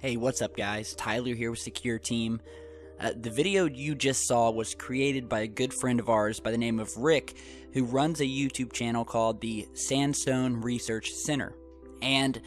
Hey, what's up guys? Tyler here with Secure Team. The video you just saw was created by a good friend of ours by the name of Rick, who runs a YouTube channel called the Sandstone Research Center. And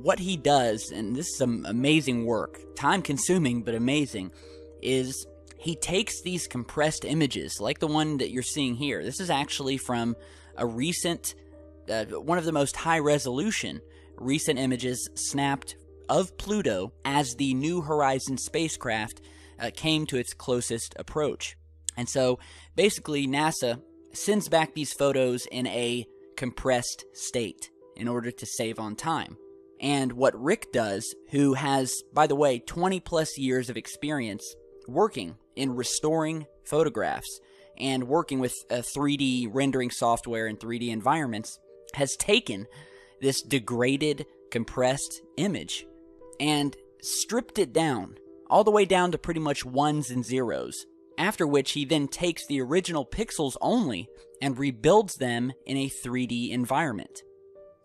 what he does, and this is some amazing work, time-consuming but amazing, is he takes these compressed images, like the one that you're seeing here. This is actually from a recent, one of the most high-resolution recent images snapped of Pluto as the New Horizons spacecraft came to its closest approach. And so basically NASA sends back these photos in a compressed state in order to save on time. And what Rick does, who has, by the way, 20 plus years of experience working in restoring photographs and working with 3D rendering software and 3D environments, has taken this degraded, compressed image and stripped it down, all the way down to pretty much ones and zeros, after which he then takes the original pixels only and rebuilds them in a 3D environment.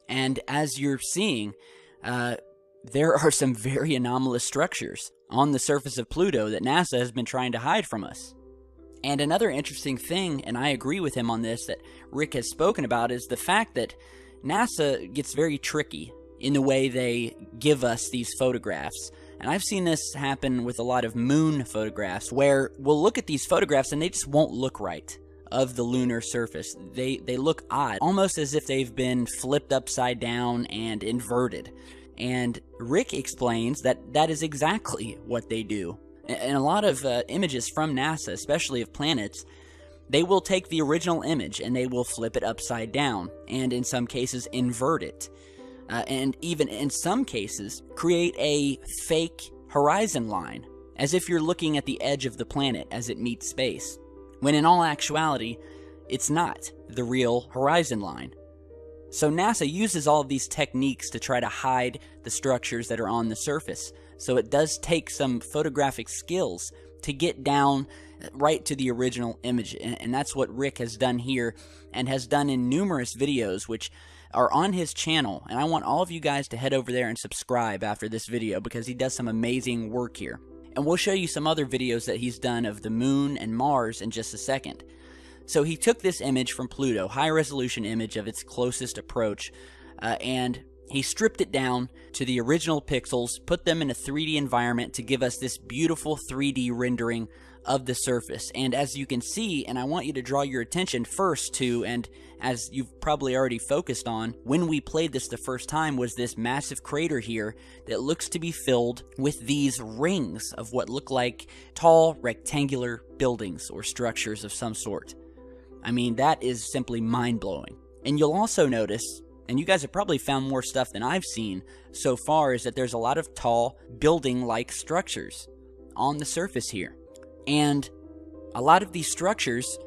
And as you're seeing, there are some very anomalous structures on the surface of Pluto that NASA has been trying to hide from us. And another interesting thing, and I agree with him on this, that Rick has spoken about, is the fact that NASA gets very tricky in the way they give us these photographs. And I've seen this happen with a lot of moon photographs, where we'll look at these photographs and they just won't look right of the lunar surface. They look odd, almost as if they've been flipped upside down and inverted. And Rick explains that that is exactly what they do. And a lot of images from NASA, especially of planets, they will take the original image and they will flip it upside down, and in some cases invert it. And even in some cases, create a fake horizon line, as if you're looking at the edge of the planet as it meets space, when in all actuality, it's not the real horizon line. So NASA uses all of these techniques to try to hide the structures that are on the surface. So it does take some photographic skills to get down right to the original image, and that's what Rick has done here and has done in numerous videos, which are on his channel. And I want all of you guys to head over there and subscribe after this video, because he does some amazing work here. And we'll show you some other videos that he's done of the moon and Mars in just a second. So he took this image from Pluto, high resolution image of its closest approach, and he stripped it down to the original pixels, put them in a 3D environment to give us this beautiful 3D rendering of the surface. And as you can see, and I want you to draw your attention first to, and as you've probably already focused on, when we played this the first time, was this massive crater here that looks to be filled with these rings of what look like tall rectangular buildings or structures of some sort. I mean, that is simply mind-blowing. And you'll also notice, and you guys have probably found more stuff than I've seen so far, is that there's a lot of tall building-like structures on the surface here. And a lot of these structures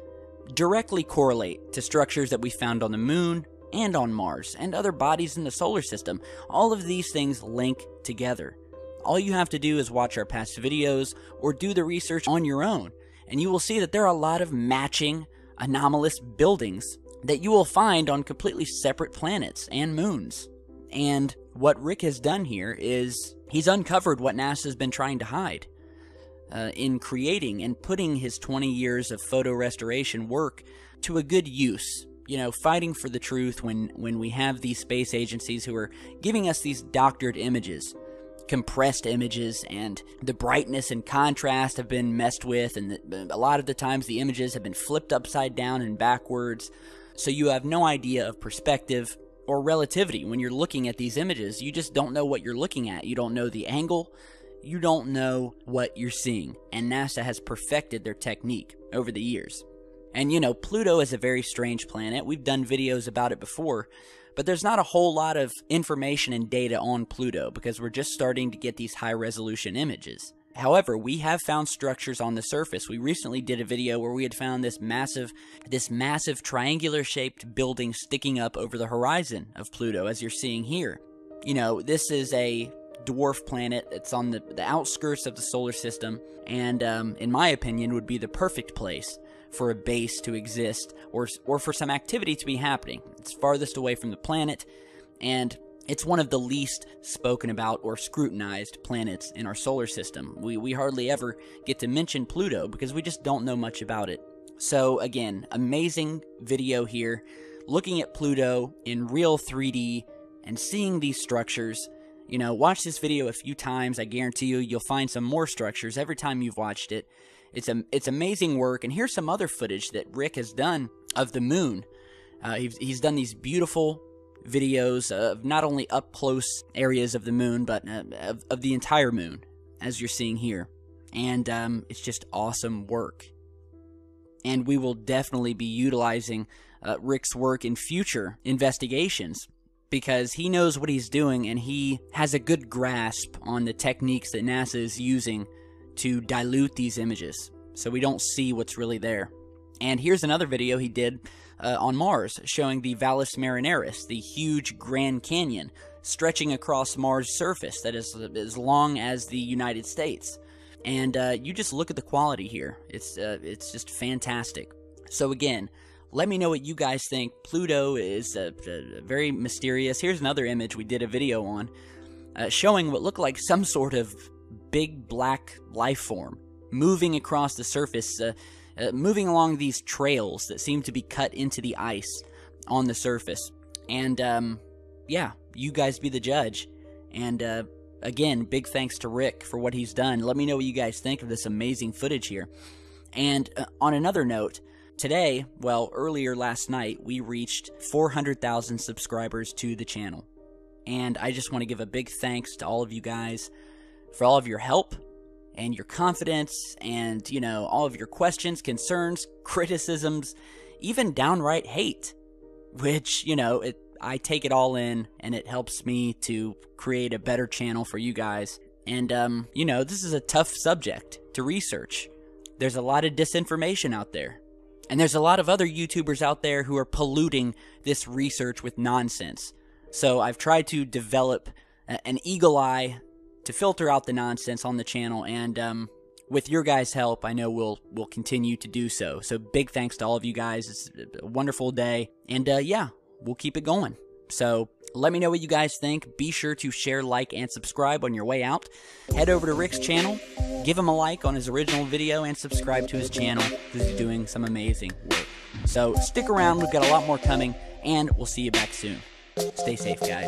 directly correlate to structures that we found on the moon and on Mars and other bodies in the solar system. All of these things link together. All you have to do is watch our past videos or do the research on your own, and you will see that there are a lot of matching anomalous buildings that you will find on completely separate planets and moons. And what Rick has done here is he's uncovered what NASA's been trying to hide. In creating and putting his 20 years of photo restoration work to a good use, you know, fighting for the truth when we have these space agencies who are giving us these doctored images, compressed images, and the brightness and contrast have been messed with, and a lot of the times the images have been flipped upside down and backwards, so you have no idea of perspective or relativity when you're looking at these images. You just don't know what you're looking at. You don't know the angle. You don't know what you're seeing, and NASA has perfected their technique over the years. And you know, Pluto is a very strange planet. We've done videos about it before, but there's not a whole lot of information and data on Pluto because we're just starting to get these high-resolution images. However, we have found structures on the surface. We recently did a video where we had found this massive triangular-shaped building sticking up over the horizon of Pluto, as you're seeing here. You know, this is a dwarf planet that's on the outskirts of the solar system, and in my opinion would be the perfect place for a base to exist or for some activity to be happening. It's farthest away from the planet, and It's one of the least spoken about or scrutinized planets in our solar system. We hardly ever get to mention Pluto because we just don't know much about it. So again, amazing video here, looking at Pluto in real 3D and seeing these structures. You know, watch this video a few times. I guarantee you, you'll find some more structures every time you've watched it. It's amazing work. And here's some other footage that Rick has done of the moon. He's done these beautiful videos of not only up close areas of the moon, but of the entire moon, as you're seeing here. And it's just awesome work. And we will definitely be utilizing Rick's work in future investigations, because he knows what he's doing and he has a good grasp on the techniques that NASA is using to dilute these images, so we don't see what's really there. And here's another video he did on Mars, showing the Valles Marineris, the huge Grand Canyon stretching across Mars' surface that is as long as the United States. And you just look at the quality here. It's just fantastic. So again, let me know what you guys think. Pluto is very mysterious. Here's another image we did a video on, showing what looked like some sort of big black life form moving across the surface, moving along these trails that seem to be cut into the ice on the surface. And yeah, you guys be the judge. And again, big thanks to Rick for what he's done. Let me know what you guys think of this amazing footage here. And on another note, today, well, earlier last night, we reached 400,000 subscribers to the channel. And I just want to give a big thanks to all of you guys for all of your help and your confidence and, you know, all of your questions, concerns, criticisms, even downright hate, which, you know, I take it all in, and it helps me to create a better channel for you guys. And, you know, this is a tough subject to research. There's a lot of disinformation out there. And there's a lot of other YouTubers out there who are polluting this research with nonsense. So I've tried to develop an eagle eye to filter out the nonsense on the channel, and with your guys' help, I know we'll continue to do so. So big thanks to all of you guys. It's a wonderful day, and yeah, we'll keep it going. So let me know what you guys think. Be sure to share, like, and subscribe on your way out. Head over to Rick's channel, give him a like on his original video, and subscribe to his channel because he's doing some amazing work. So stick around, we've got a lot more coming, and we'll see you back soon. Stay safe, guys.